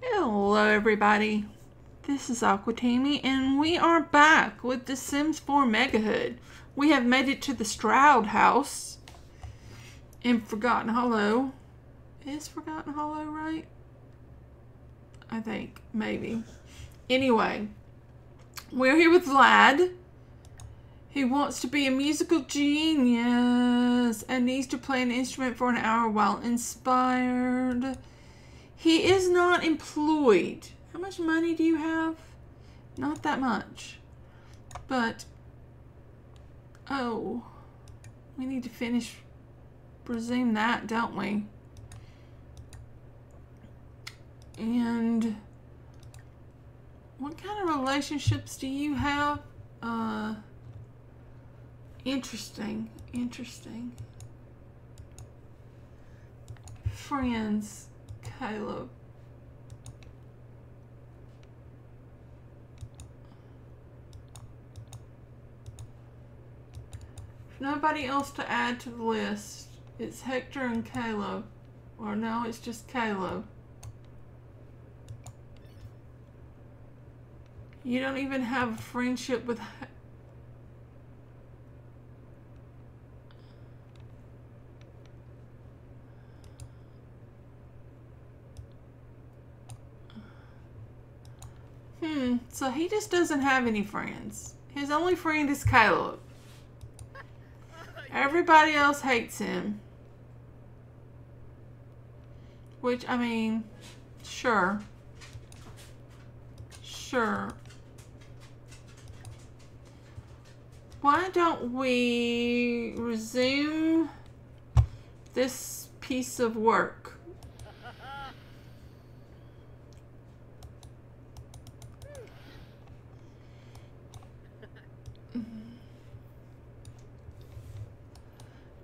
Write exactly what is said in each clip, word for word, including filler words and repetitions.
Hello everybody, this is Aquatami and we are back with The Sims four Mega Hood. We have made it to the Stroud House in Forgotten Hollow. Is Forgotten Hollow right? I think, maybe. Anyway, we're here with Vlad. He wants to be a musical genius and needs to play an instrument for an hour while inspired. He is not employed. How much money do you have? Not that much. But, oh, we need to finish, resume that, don't we? And what kind of relationships do you have? Uh, interesting, interesting. Friends. Kylo. Nobody else to add to the list. It's Hector and Kylo. Or no, it's just Kylo. You don't even have a friendship with Hector. So he just doesn't have any friends. His only friend is Caleb. Everybody else hates him. Which, I mean, sure. Sure. Why don't we resume this piece of work?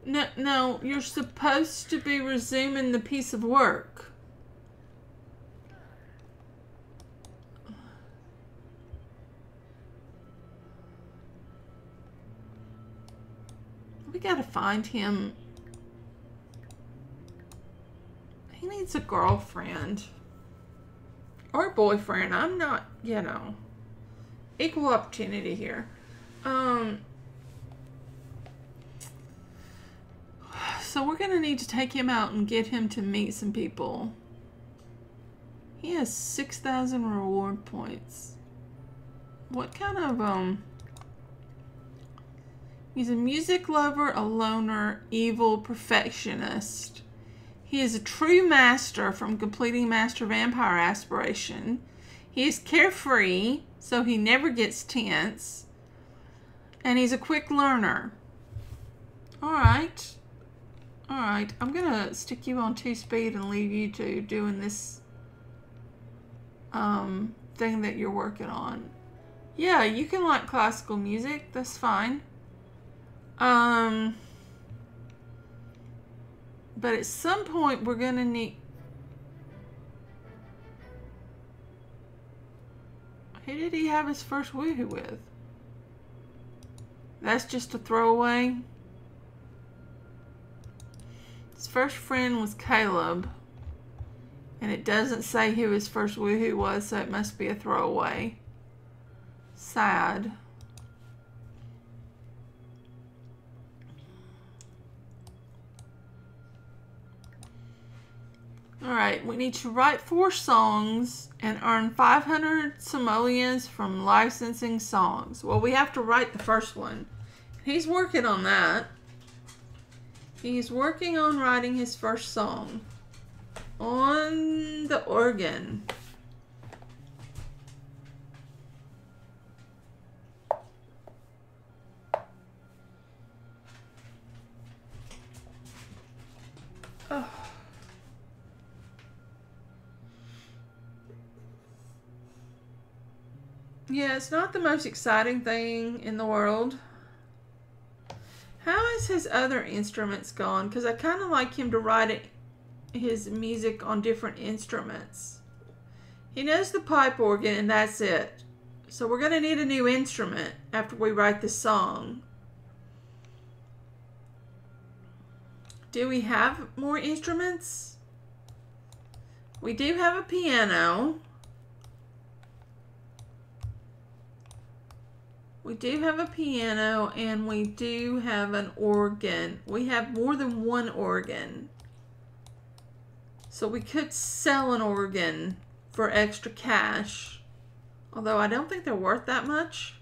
No, no, you're supposed to be resuming the piece of work. We gotta find him. He needs a girlfriend. Or boyfriend. I'm not, you know. Equal opportunity here. Um... So we're going to need to take him out and get him to meet some people. He has six thousand reward points. What kind of, um... He's a music lover, a loner, evil perfectionist. He is a true master from completing Master Vampire Aspiration. He is carefree, so he never gets tense. And he's a quick learner. Alright. Alright, I'm gonna stick you on two speed and leave you two doing this um, thing that you're working on. Yeah, you can like classical music, that's fine. Um, but at some point we're gonna need... Who did he have his first woohoo with? That's just a throwaway. His first friend was Caleb, and it doesn't say who his first woohoo was, so it must be a throwaway. Sad. Alright, we need to write four songs and earn five hundred simoleons from licensing songs. Well, we have to write the first one. He's working on that. He's working on writing his first song on the organ. Oh. Yeah, it's not the most exciting thing in the world. How is his other instruments gone? Because I kind of like him to write it, his music on different instruments. He knows the pipe organ and that's it. So we're going to need a new instrument after we write this song. Do we have more instruments? We do have a piano. We do have a piano and we do have an organ. We have more than one organ. So we could sell an organ for extra cash. Although I don't think they're worth that much.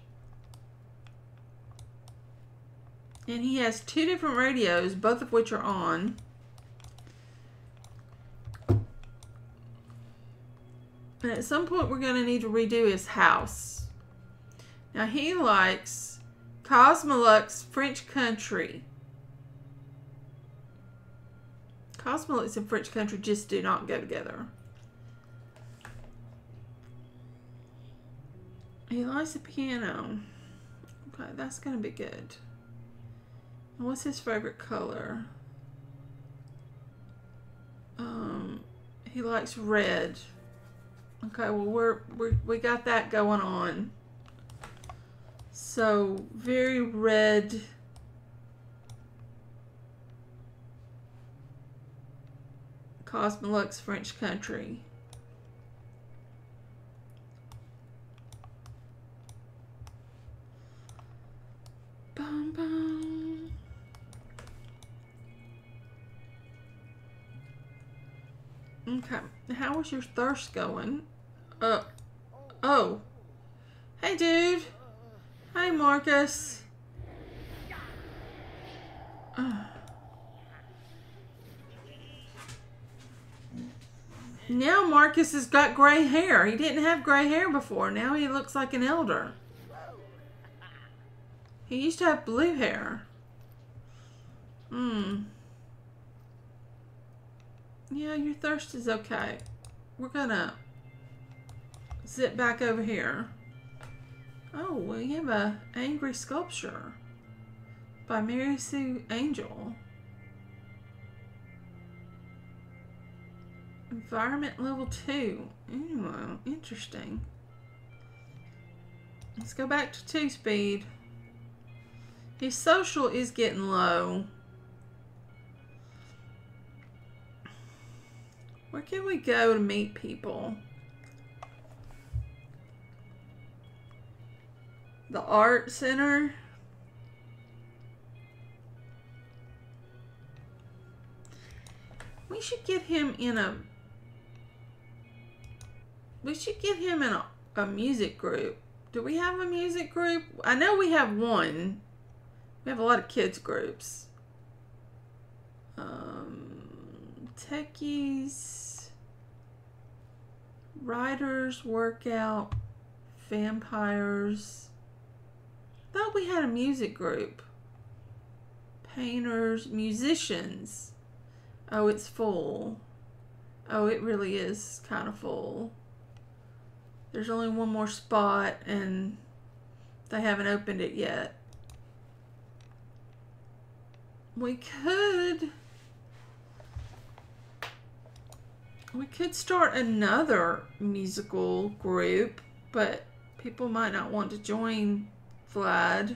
And he has two different radios, both of which are on. And at some point we're going to need to redo his house. Now he likes Cosmolux French Country. Cosmolux and French Country just do not go together. He likes the piano. Okay, that's going to be good. And what's his favorite color? Um, he likes red. Okay, well we're, we're we got that going on. So, very red. Cosmolux French Country. Bum, bum. Okay, how was your thirst going? Uh, oh. Hey, dude. Hi, Marcus. Uh. Now Marcus has got gray hair. He didn't have gray hair before. Now he looks like an elder. He used to have blue hair. Hmm. Yeah, your thirst is okay. We're gonna sit back over here. Oh, we have a angry sculpture by Mary Sue Angel. Environment level two. Anyway, interesting. Let's go back to two speed. His social is getting low. Where can we go to meet people? The art center. We should get him in a we should get him in a, a music group. Do we have a music group? I know we have one. We have a lot of kids groups. Um, techies, writers, workout, vampires. Thought we had a music group. Painters, musicians. Oh, it's full. Oh, it really is kind of full. There's only one more spot and they haven't opened it yet. We could... We could start another musical group, but people might not want to join Vlad.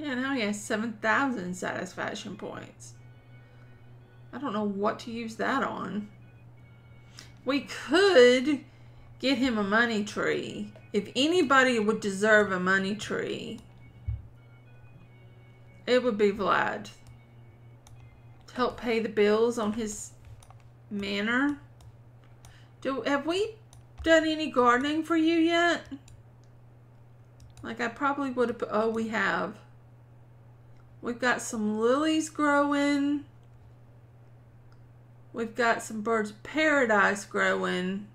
Yeah, now he has seven thousand satisfaction points. I don't know what to use that on. We could get him a money tree. If anybody would deserve a money tree, it would be Vlad. To help pay the bills on his manor. Do, have we done any gardening for you yet? Like I probably would have... Oh, we have. We've got some lilies growing. We've got some birds of paradise growing.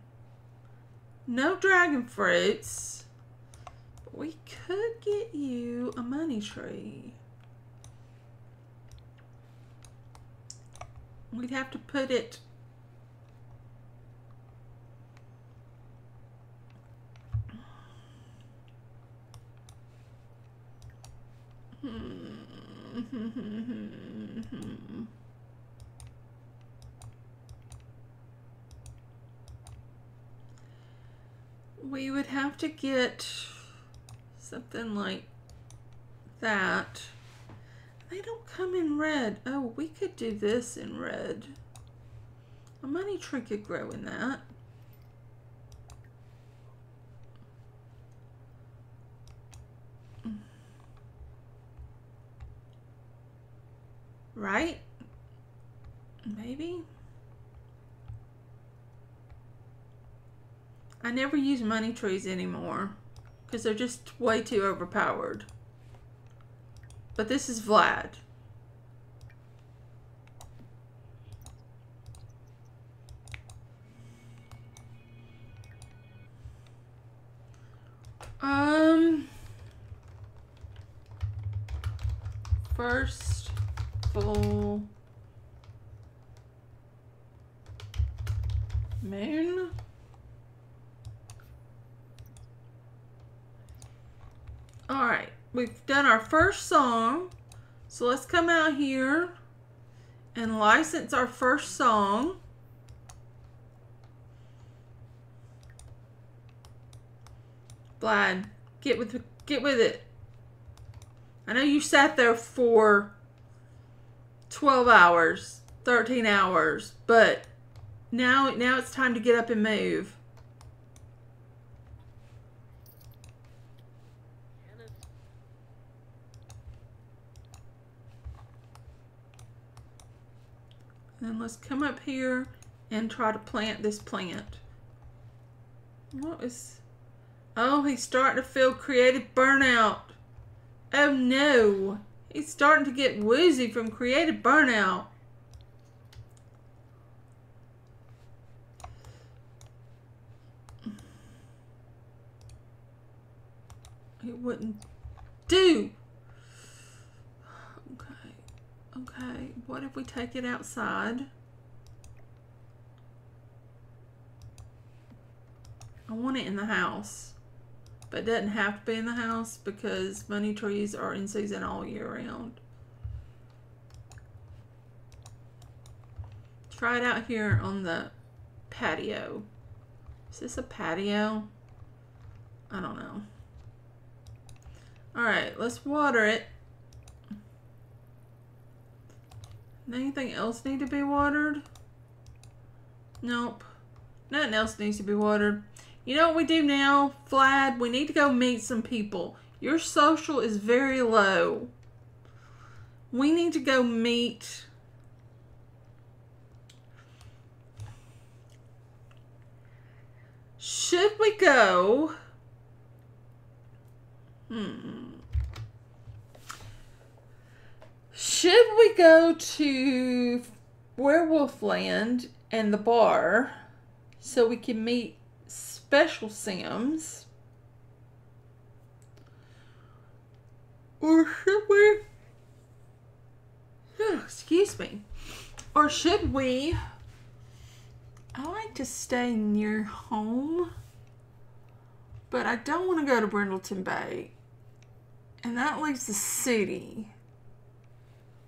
No dragon fruits. But we could get you a money tree. We'd have to put it We would have to get something like that. They don't come in red. Oh, we could do this in red. A money tree could grow in that. Right? Maybe. I never use money trees anymore because they're just way too overpowered. But this is Vlad. Um, first full moon. All right, we've done our first song, so let's come out here and license our first song. Vlad, get with get with it. I know you sat there for twelve hours, thirteen hours, but now now it's time to get up and move. And let's come up here and try to plant this plant. What is... Oh, he's starting to feel creative burnout. Oh no. He's starting to get woozy from creative burnout. It wouldn't do. Okay. Okay. What if we take it outside? I want it in the house. But it doesn't have to be in the house because money trees are in season all year round. Try it out here on the patio. Is this a patio? I don't know. Alright, let's water it. Anything else need to be watered? Nope. Nothing else needs to be watered. You know what we do now, Vlad? We need to go meet some people. Your social is very low. We need to go meet... Should we go... Hmm. Should we go to Werewolf Land and the bar so we can meet Special Sims, or should we, oh, excuse me, or should we, I like to stay near home, but I don't want to go to Brindleton Bay, and that leaves the city,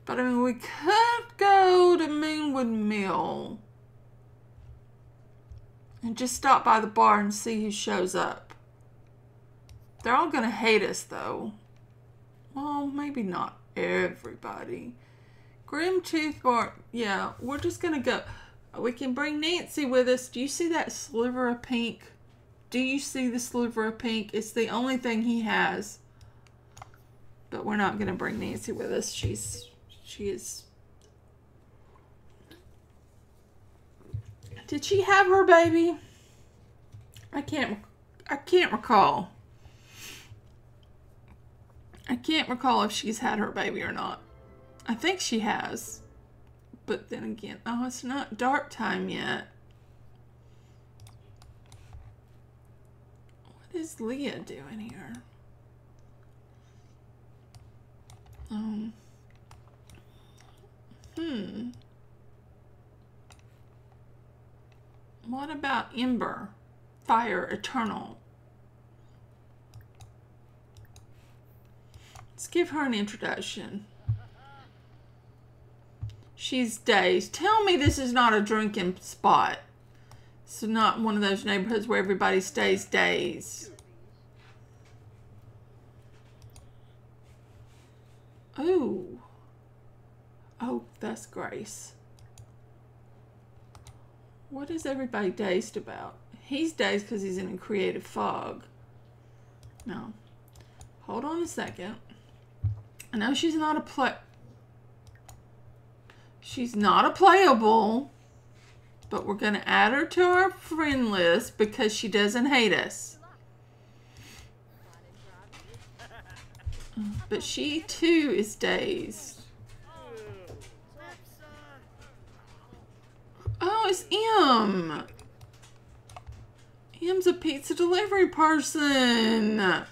but I mean, we could go to Moonwood Mill, and just stop by the bar and see who shows up. They're all gonna hate us though. Well, maybe not everybody. Grimtooth Bar, yeah, we're just gonna go. We can bring Nancy with us. Do you see that sliver of pink? Do you see the sliver of pink? It's the only thing he has. But we're not gonna bring Nancy with us. She's, she is. Did she have her baby? I can't, I can't recall. I can't recall if she's had her baby or not. I think she has. But then again, oh, it's not dark time yet. What is Leah doing here? Um. Hmm. What about Ember? Fire Eternal. Let's give her an introduction. She's dazed. Tell me this is not a drinking spot. It's not one of those neighborhoods where everybody stays dazed. Ooh. Oh, that's Grace. What is everybody dazed about? He's dazed because he's in a creative fog. No. Hold on a second. I know she's not a play... She's not a playable. But we're going to add her to our friend list because she doesn't hate us. But she, too, is dazed. Oh, it's Em. Em's a pizza delivery person.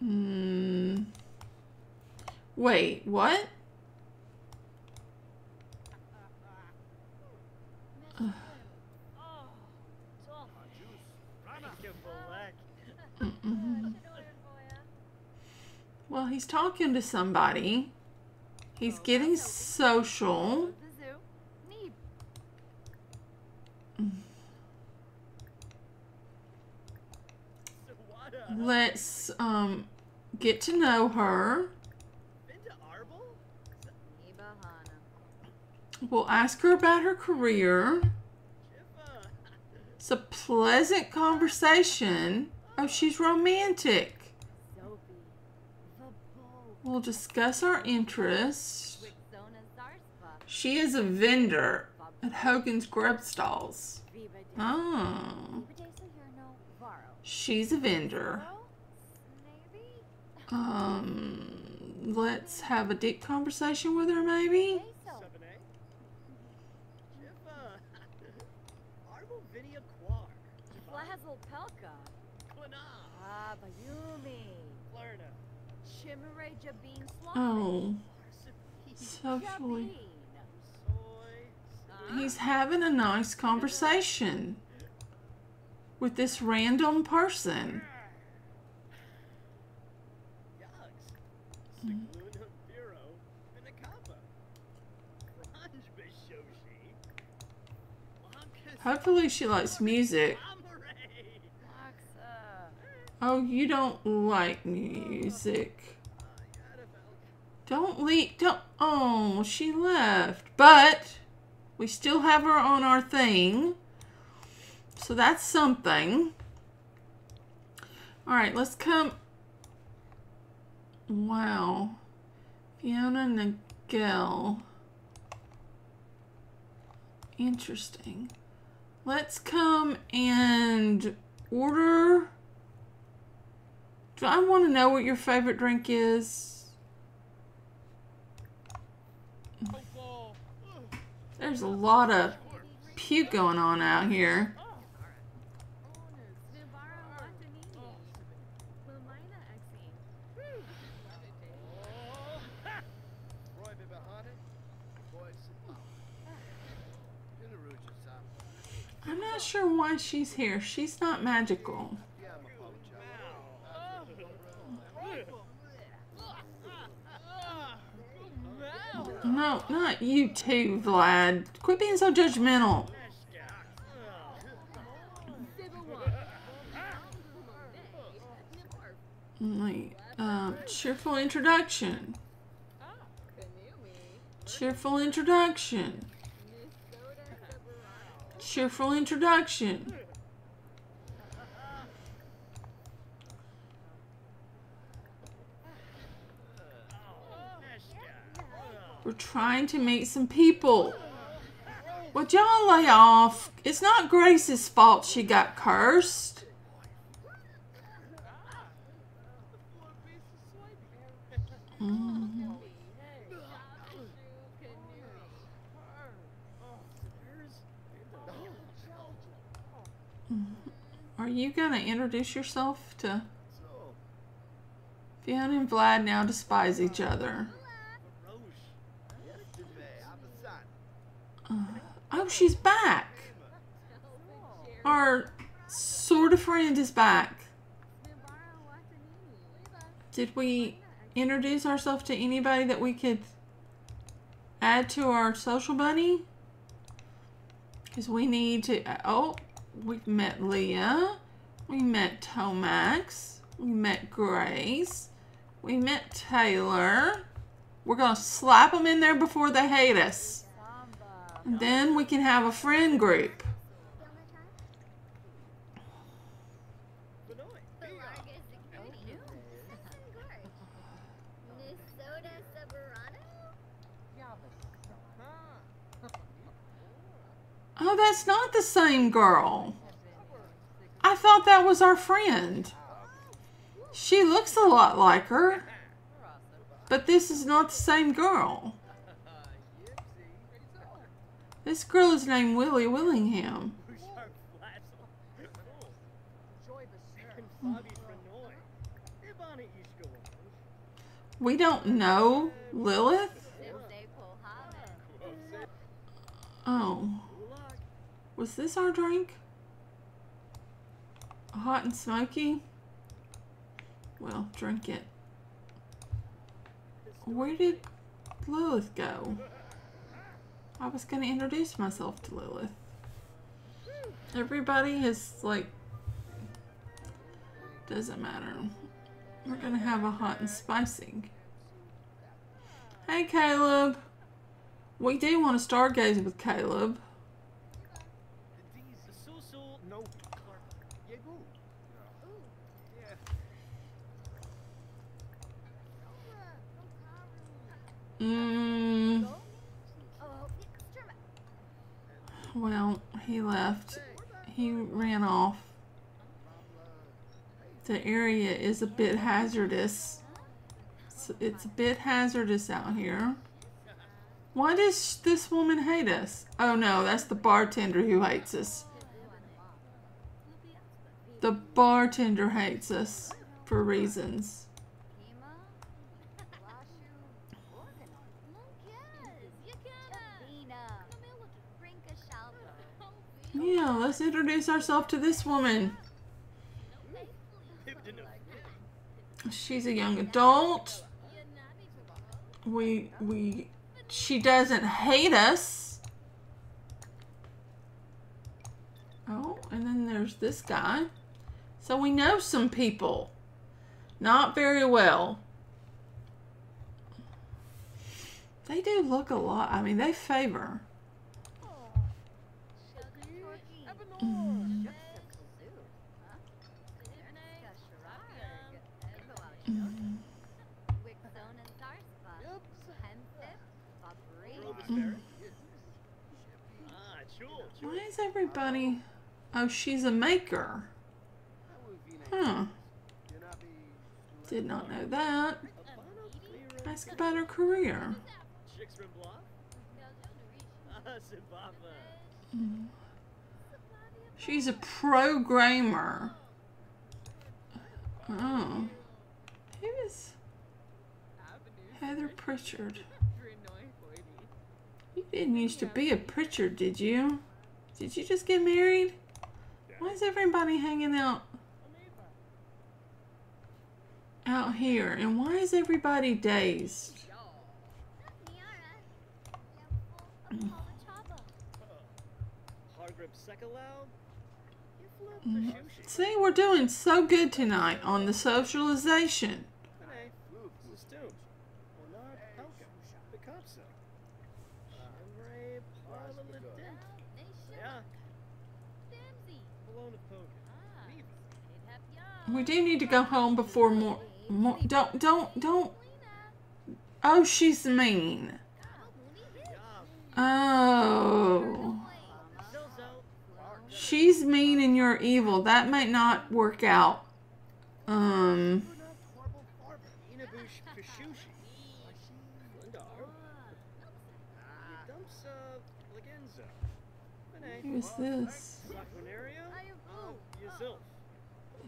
Hmm. Wait, what? Ugh. Mm-mm. Well, he's talking to somebody. He's getting social. Let's um get to know her. We'll ask her about her career. It's a pleasant conversation. Oh, she's romantic. We'll discuss our interests. She is a vendor at Hogan's Grub Stalls. Oh. She's a vendor. Um, let's have a deep conversation with her, maybe? Oh, socially. He's having a nice conversation with this random person. Mm. Hopefully she likes music. Oh, you don't like music. Don't leave. Don't. Oh, she left. But we still have her on our thing. So that's something. All right, let's come. Wow. Fiona Nigel. Interesting. Let's come and order. Do I want to know what your favorite drink is? There's a lot of puke going on out here. I'm not sure why she's here. She's not magical. No, not you too, Vlad. Quit being so judgmental. Like, uh, cheerful introduction. Cheerful introduction. Cheerful introduction. We're trying to meet some people. Well, y'all lay off. It's not Grace's fault she got cursed. Mm. Are you gonna introduce yourself to Fiona and Vlad now despise each other. Oh, she's back. Our sort of friend is back. Did we introduce ourselves to anybody that we could add to our social bunny? Because we need to... Oh, we've met Leah. We met Tomax. We met Grace. We met Taylor. We're going to slap them in there before they hate us. And then we can have a friend group. Oh, that's not the same girl. I thought that was our friend. She looks a lot like her. But this is not the same girl. This girl is named Willie Willingham. We don't know Lilith? Oh. Was this our drink? Hot and smoky? Well, drink it. Where did Lilith go? I was going to introduce myself to Lilith. Everybody is like... Doesn't matter. We're going to have a hot and spicy. Hey, Caleb. We do want to stargaze with Caleb. Mm. Well, he left. He ran off. The area is a bit hazardous. It's, it's a bit hazardous out here. Why does this woman hate us? Oh no, that's the bartender who hates us. The bartender hates us for reasons. Yeah, let's introduce ourselves to this woman. She's a young adult. We, we, she doesn't hate us. Oh, and then there's this guy. So we know some people. Not very well. They do look a lot. I mean, they favor. Mm. Mm. Mm. Why is everybody... Oh, she's a maker. Huh. Did not know that. Ask about her career. Mm. She's a programmer. Oh. Who is Heather Pritchard? You didn't used to be a Pritchard, did you? Did you just get married? Why is everybody hanging out out here? And why is everybody dazed? Mm. See, we're doing so good tonight on the socialization. We do need to go home before more. more don't, don't, don't. Oh, she's mean. Oh. She's mean and you're evil. That might not work out. Um. Who is this?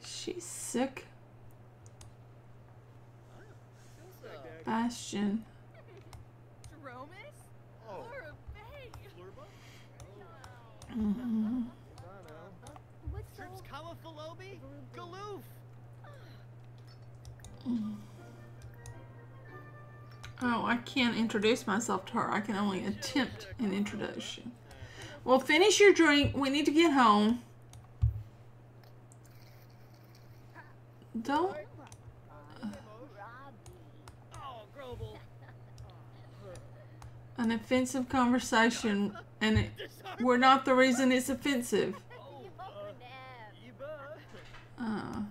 She's sick. Bastion. Mm-hmm. Mm. Oh, I can't introduce myself to her. I can only attempt an introduction. Well, finish your drink. We need to get home. Don't. An offensive conversation, and it, we're not the reason it's offensive. Uh.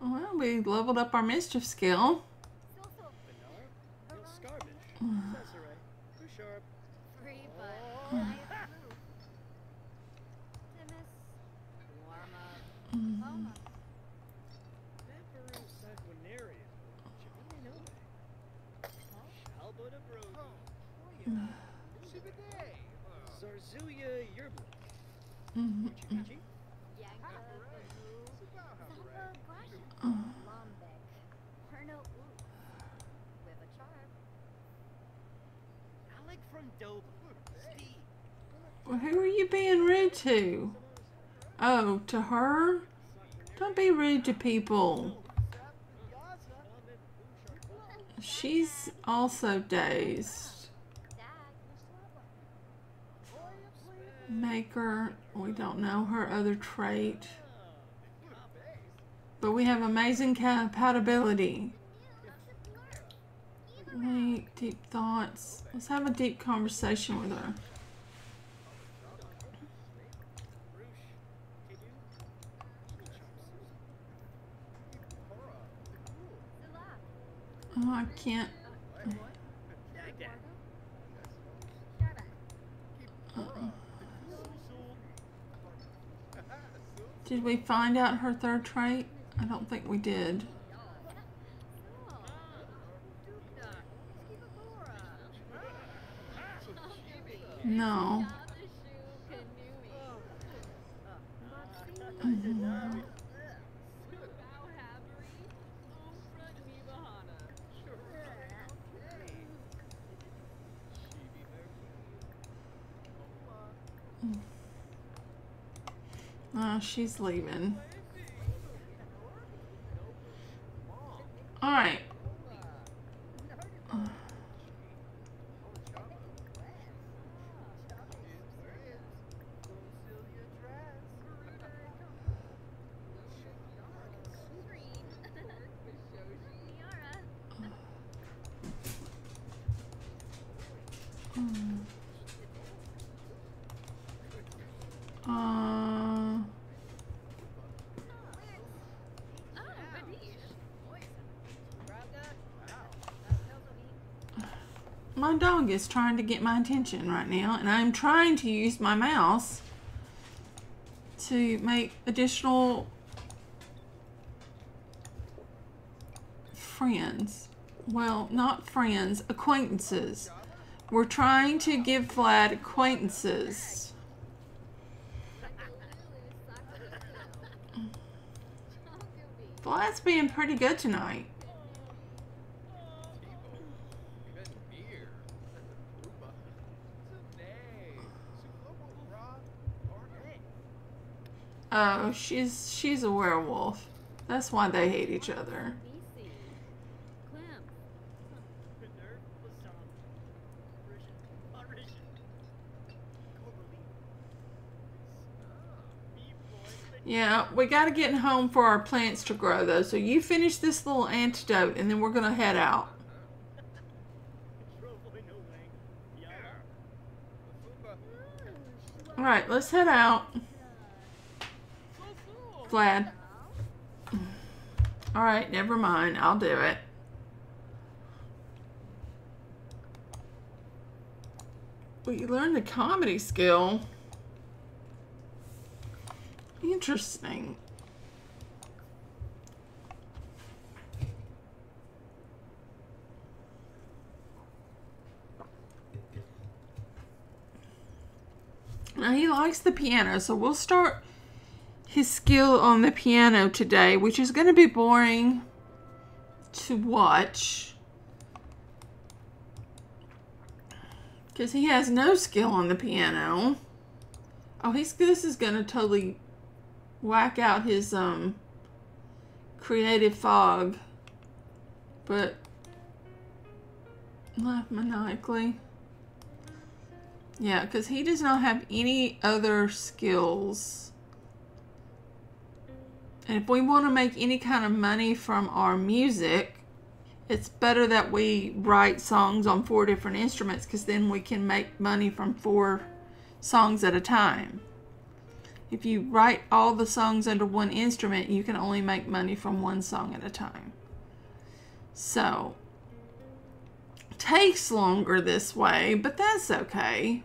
Well, we leveled up our mischief skill. Well, who are you being rude to? Oh, to her? Don't be rude to people. She's also dazed. Maker. We don't know her other trait. But we have amazing compatibility. Wait, deep thoughts. Let's have a deep conversation with her. Oh, I can't. Uh-oh. Did we find out her third trait? I don't think we did. No. Mm-hmm. Oh, she's leaving. All right. My dog is trying to get my attention right now, and I'm trying to use my mouse to make additional friends. Well, not friends, acquaintances. We're trying to give Vlad acquaintances. Vlad's being pretty good tonight. Oh, she's she's a werewolf. That's why they hate each other. Yeah, we gotta get home for our plants to grow though. So you finish this little antidote, and then we're gonna head out. All right, let's head out. Vlad. Alright, never mind. I'll do it. Well, you learned the comedy skill. Interesting. Now, he likes the piano, so we'll start his skill on the piano today, which is going to be boring to watch because he has no skill on the piano. Oh, he's this is going to totally whack out his um creative fog, but laugh maniacally. Yeah, because he does not have any other skills. And if we want to make any kind of money from our music, it's better that we write songs on four different instruments, because then we can make money from four songs at a time. If you write all the songs under one instrument, you can only make money from one song at a time. So, takes longer this way, but that's okay.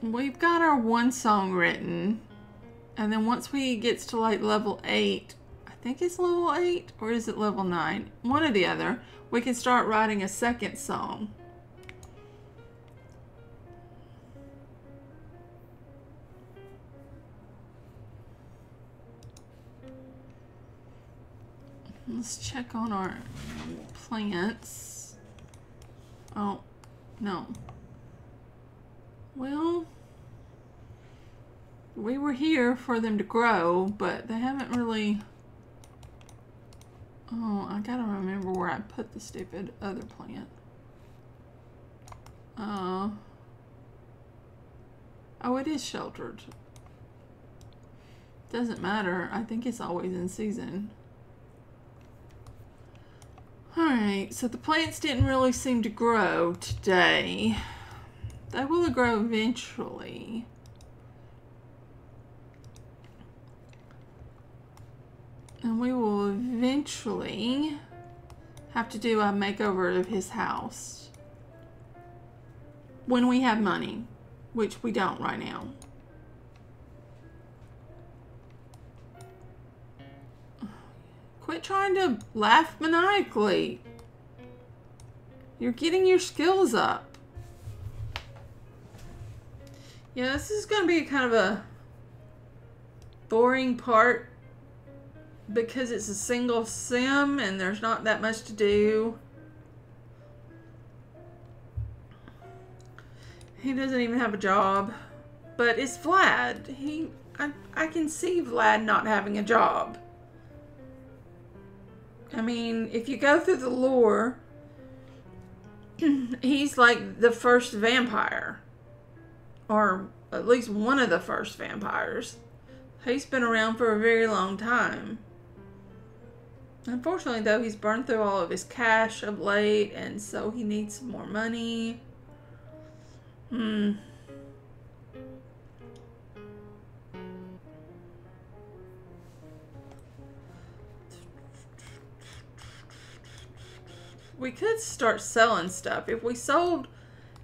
We've got our one song written, and then once we gets to like level eight, I think it's level eight or is it level nine, one or the other, we can start writing a second song. Let's check on our plants. Oh, no. Well, we were here for them to grow, but they haven't really... Oh, I gotta remember where I put the stupid other plant. Uh, oh, it is sheltered. Doesn't matter. I think it's always in season. Alright, so the plants didn't really seem to grow today. They will grow eventually. And we will eventually have to do a makeover of his house. When we have money, which we don't right now. Quit trying to laugh maniacally. You're getting your skills up. Yeah, this is going to be kind of a boring part because it's a single sim and there's not that much to do. He doesn't even have a job. But it's Vlad. He, I, I can see Vlad not having a job. I mean, if you go through the lore, he's like the first vampire. Or at least one of the first vampires. He's been around for a very long time. Unfortunately, though, he's burned through all of his cash of late, and so he needs some more money. Hmm. We could start selling stuff. If we sold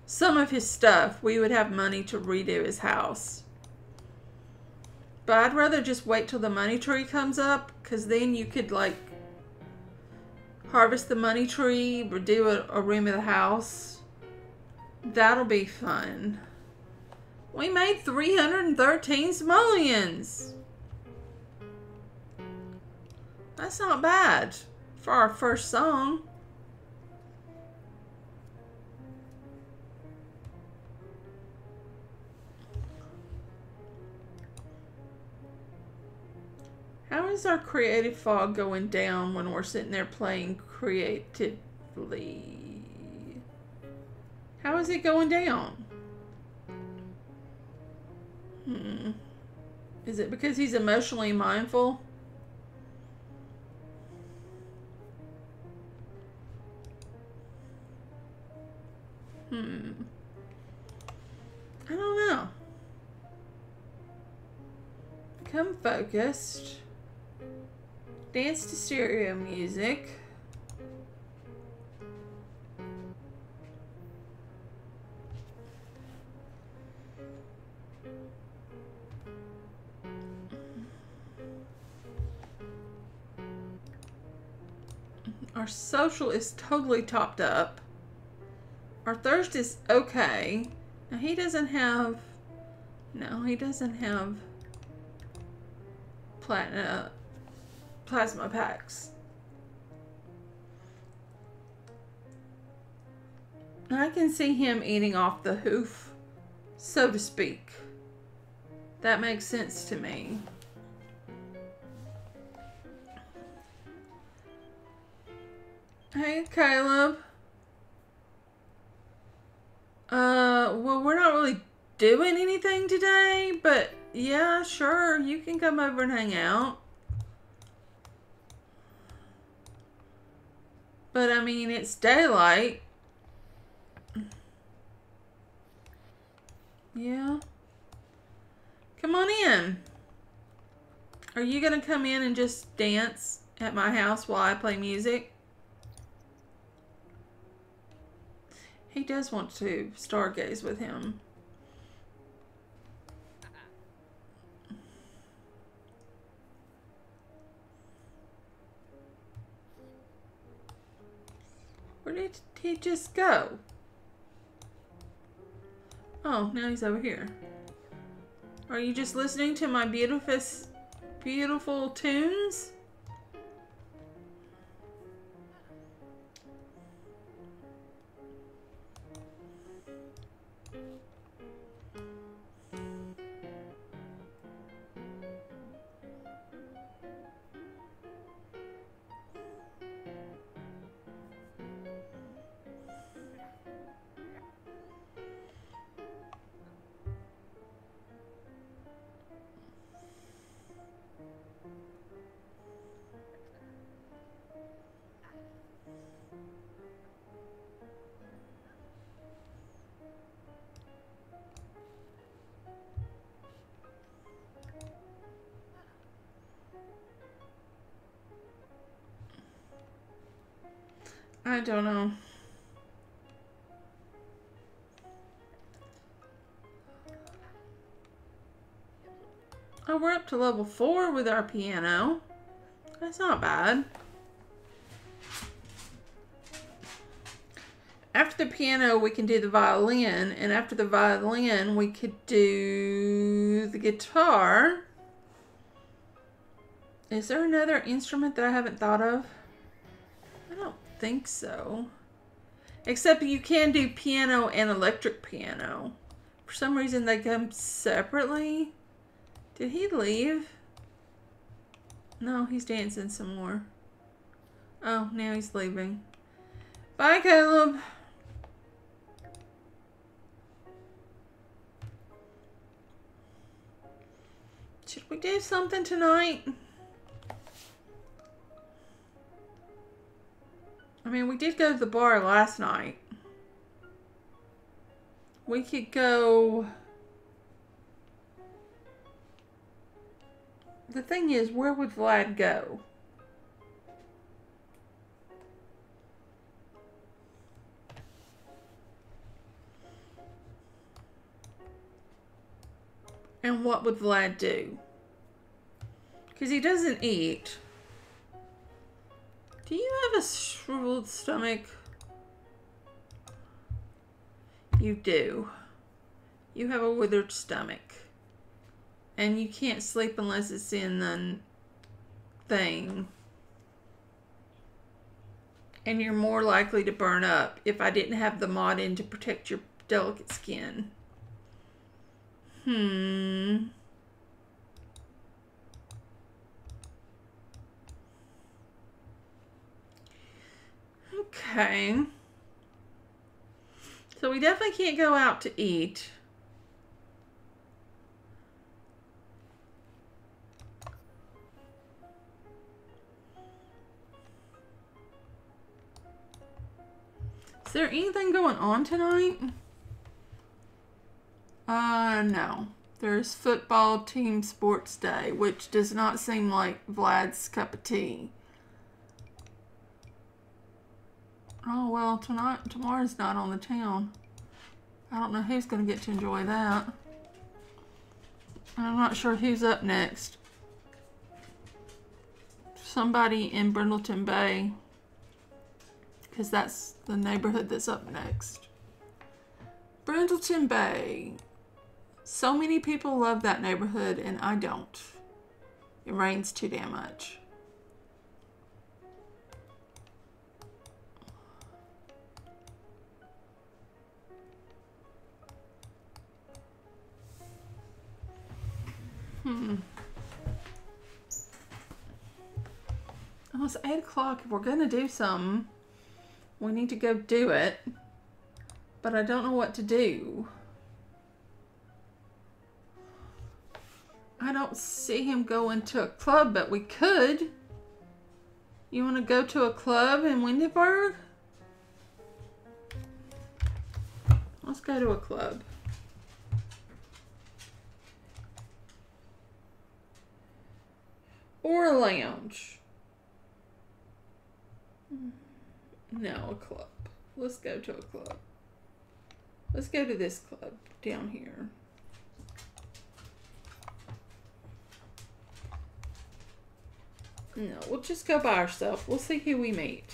some of his stuff, we would have money to redo his house. But I'd rather just wait till the money tree comes up, because then you could, like, harvest the money tree, redo a, a room of the house. That'll be fun. We made three hundred thirteen simoleons. That's not bad for our first song. How is our creative fog going down when we're sitting there playing creatively? How is it going down? Hmm. Is it because he's emotionally mindful? Hmm. I don't know. Become focused. Dance to stereo music. Our social is totally topped up. Our thirst is okay. Now he doesn't have... No, he doesn't have... Platinum... Plasma packs. I can see him eating off the hoof, so to speak. That makes sense to me. Hey, Caleb. Uh, well, we're not really doing anything today, but yeah, sure, you can come over and hang out. But I mean, it's daylight. Yeah. Come on in. Are you gonna come in and just dance at my house while I play music? He does want to stargaze with him. Where did he just go? Oh, now he's over here. Are you just listening to my beautiful, beautiful tunes? I don't know. Oh, we're up to level four with our piano. That's not bad. After the piano, we can do the violin, and after the violin, we could do the guitar. Is there another instrument that I haven't thought of? Think so, except you can do piano and electric piano. For some reason they come separately. Did he leave? No, he's dancing some more. Oh, now he's leaving. Bye, Caleb. Should we do something tonight? I mean, we did go to the bar last night. We could go... The thing is, where would Vlad go? And what would Vlad do? Because he doesn't eat. Do you have a shriveled stomach? You do. You have a withered stomach. And you can't sleep unless it's in the thing. And you're more likely to burn up if I didn't have the mod in to protect your delicate skin. Hmm... Okay. So we definitely can't go out to eat. Is there anything going on tonight? Uh, no. There's football team sports day, which does not seem like Vlad's cup of tea. Oh, well, tonight, tomorrow's not on the town. I don't know who's going to get to enjoy that. I'm not sure who's up next. Somebody in Brindleton Bay. Because that's the neighborhood that's up next. Brindleton Bay. So many people love that neighborhood, and I don't. It rains too damn much. Hmm. Oh, it's eight o'clock. If we're gonna do some, we need to go do it. But I don't know what to do. I don't see him going to a club, but we could. You want to go to a club in Windenburg? Let's go to a club. Or a lounge. No, a club. Let's go to a club. Let's go to this club down here. No, we'll just go by ourselves. We'll see who we meet.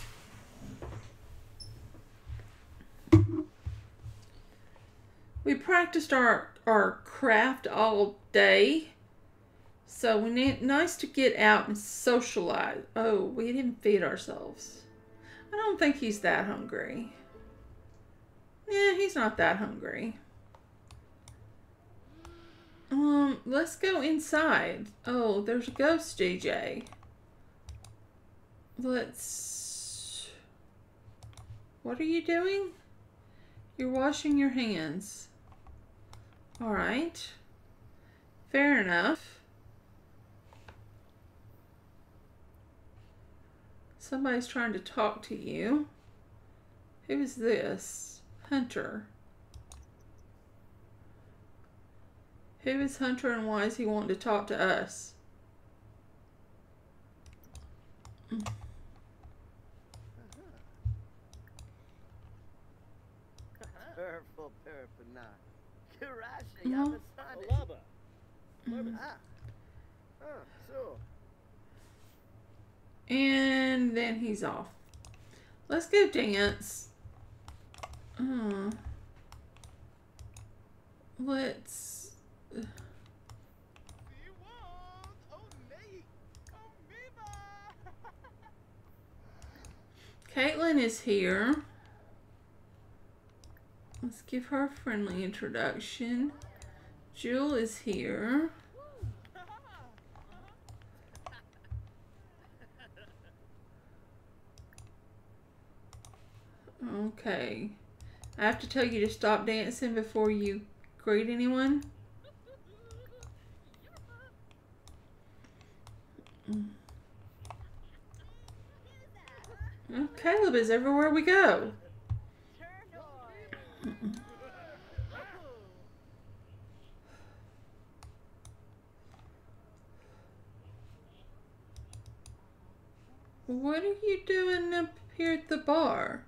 We practiced our, our craft all day. So we need nice to get out and socialize. Oh, we didn't feed ourselves. I don't think he's that hungry. Yeah, he's not that hungry. Um, let's go inside. Oh, there's a ghost, J J. Let's... What are you doing? You're washing your hands. Alright. Fair enough. Somebody's trying to talk to you. Who is this? Hunter. Who is Hunter and why is he wanting to talk to us? Mm. No. Mm. And then he's off. Let's go dance. Uh, let's. Uh. Caitlin is here. Let's give her a friendly introduction. Jewel is here. Okay. I have to tell you to stop dancing before you greet anyone. Oh, Caleb is everywhere we go. What are you doing up here at the bar?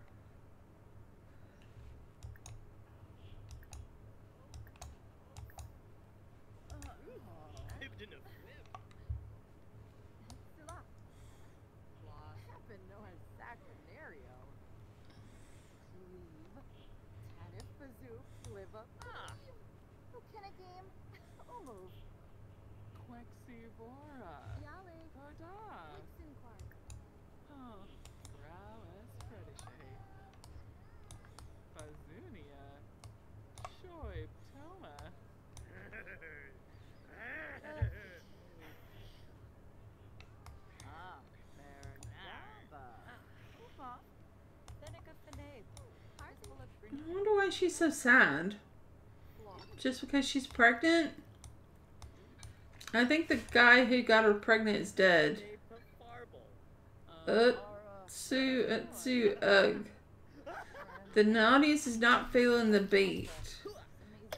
She's so sad just because she's pregnant. I think the guy who got her pregnant is dead. Utsu, utsu, ugh. The naughtiest is not feeling the beat.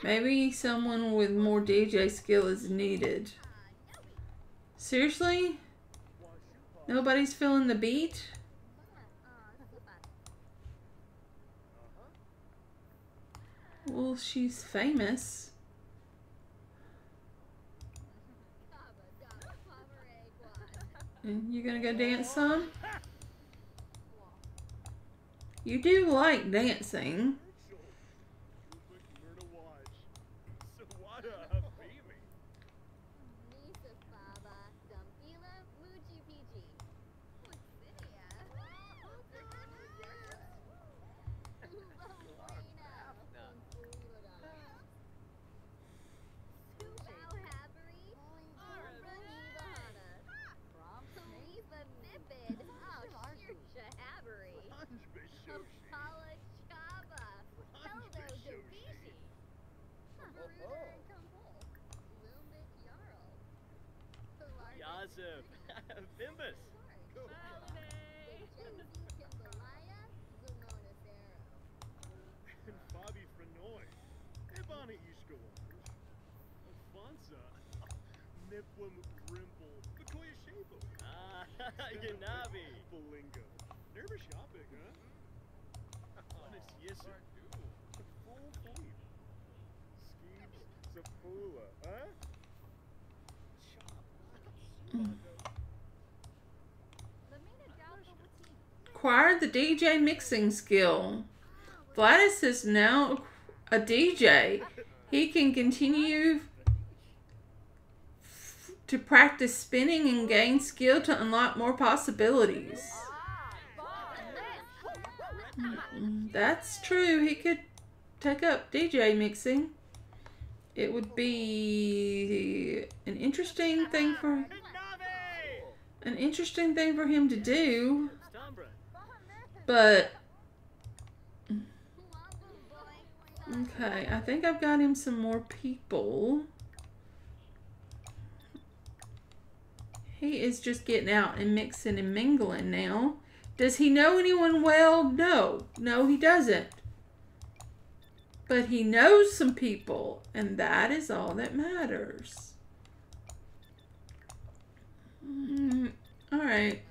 Maybe someone with more D J skill is needed. Seriously? Nobody's feeling the beat? Well, she's famous. And you're gonna go dance some? You do like dancing. Yazub, Bimbus, and Bobby Frenoy, Ivana Ishkova, Alfonso, Nipwim Grimble, Bakoya Shabo, Ah, Yanabi, Belingo, nervous shopping, huh? Honest, yes, sir. Full point. Skeeves, Zapula, huh? Acquired the D J mixing skill. Vladis is now a D J. He can continue to practice spinning and gain skill to unlock more possibilities. That's true. He could take up D J mixing. It would be an interesting thing for an interesting thing for him to do. But okay, I think I've got him some more people. He is just getting out and mixing and mingling now. Does he know anyone well? No. No, he doesn't. But he knows some people, and that is all that matters. Mm, all right.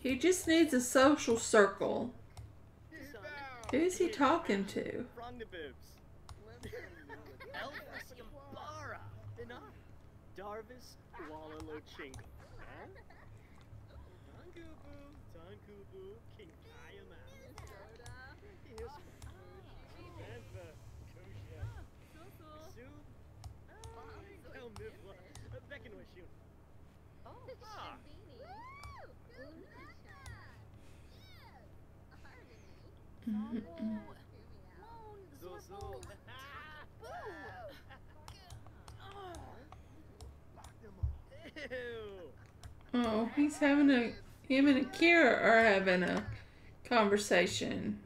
He just needs a social circle. Who is he talking to? Darvis Wallalochenko. Oh, he's having a, him and Akira are having a conversation.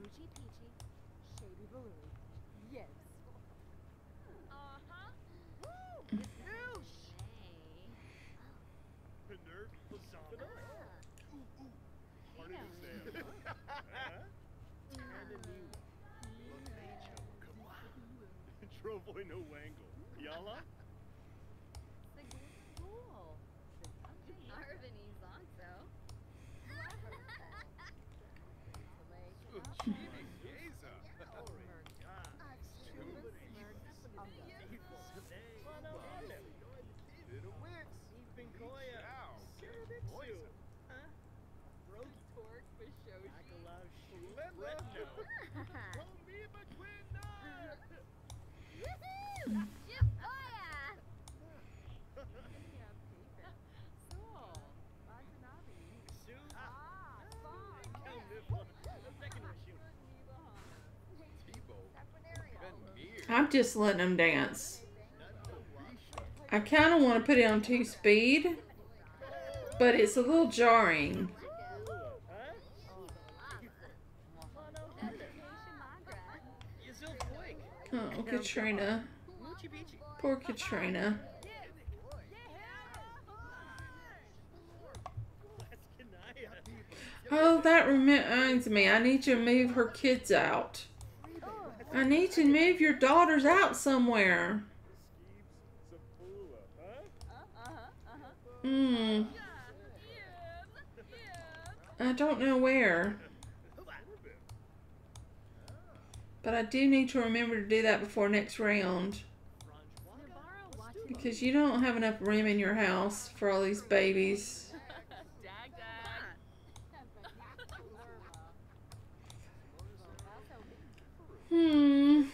I'm just letting them dance. I kind of want to put it on two speed, but it's a little jarring. Oh, Katrina. Poor Katrina. Oh, that reminds me. I need you to move her kids out. I need to move your daughters out somewhere. Hmm. I don't know where. But I do need to remember to do that before next round. Because you don't have enough room in your house for all these babies. Hmm.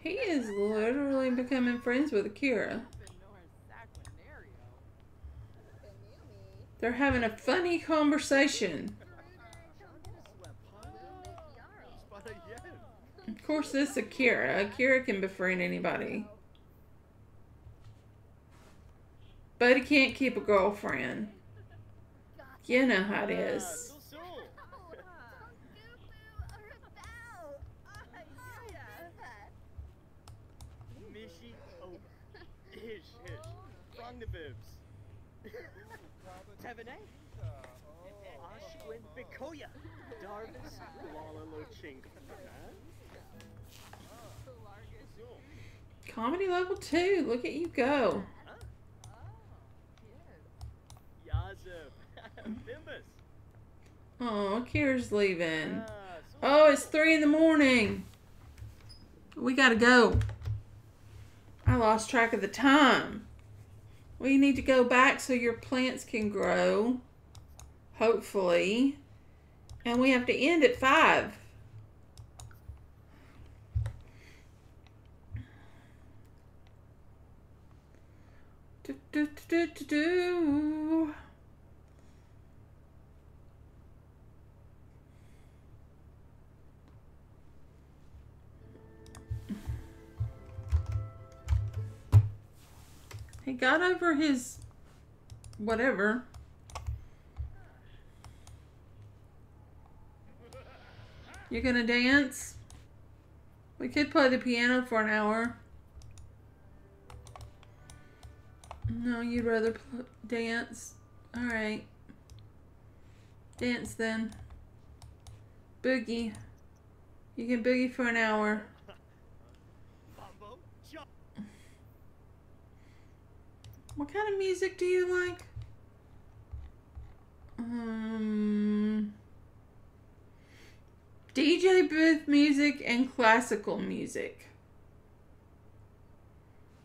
He is literally becoming friends with Akira. They're having a funny conversation. Of course, this Akira. Akira can befriend anybody. But he can't keep a girlfriend. You know how it is. Darvis Wallalochenko. Comedy level two. Look at you go. Oh, Kira's leaving. Oh, it's three in the morning. We gotta go. I lost track of the time. We need to go back so your plants can grow. Hopefully. And we have to end at five. Do, do, do, do, do. He got over his whatever. You're gonna dance? We could play the piano for an hour. No, you'd rather pl- dance? Alright. Dance then. Boogie. You can boogie for an hour. What kind of music do you like? Um... D J booth music and classical music.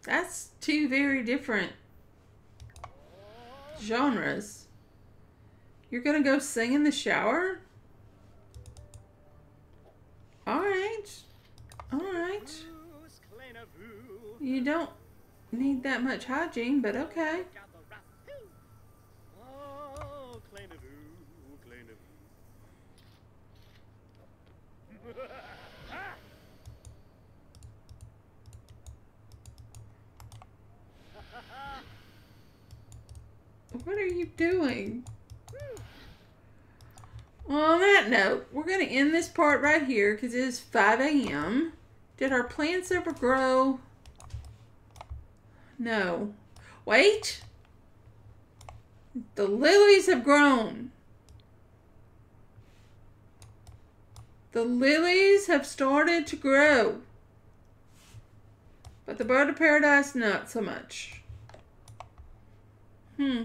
That's two very different genres. You're gonna go sing in the shower? Alright. Alright. You don't need that much hygiene, but okay. What are you doing? Well, on that note, we're going to end this part right here because it is five A M Did our plants ever grow? No. Wait! The lilies have grown. The lilies have started to grow. But the bird of paradise, not so much. Hmm.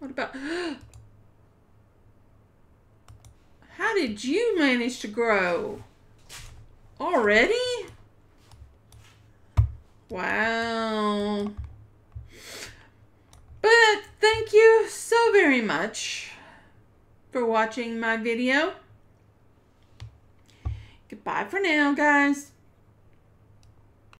What about... How did you manage to grow? Already? Wow. But thank you so very much for watching my video. Goodbye for now, guys.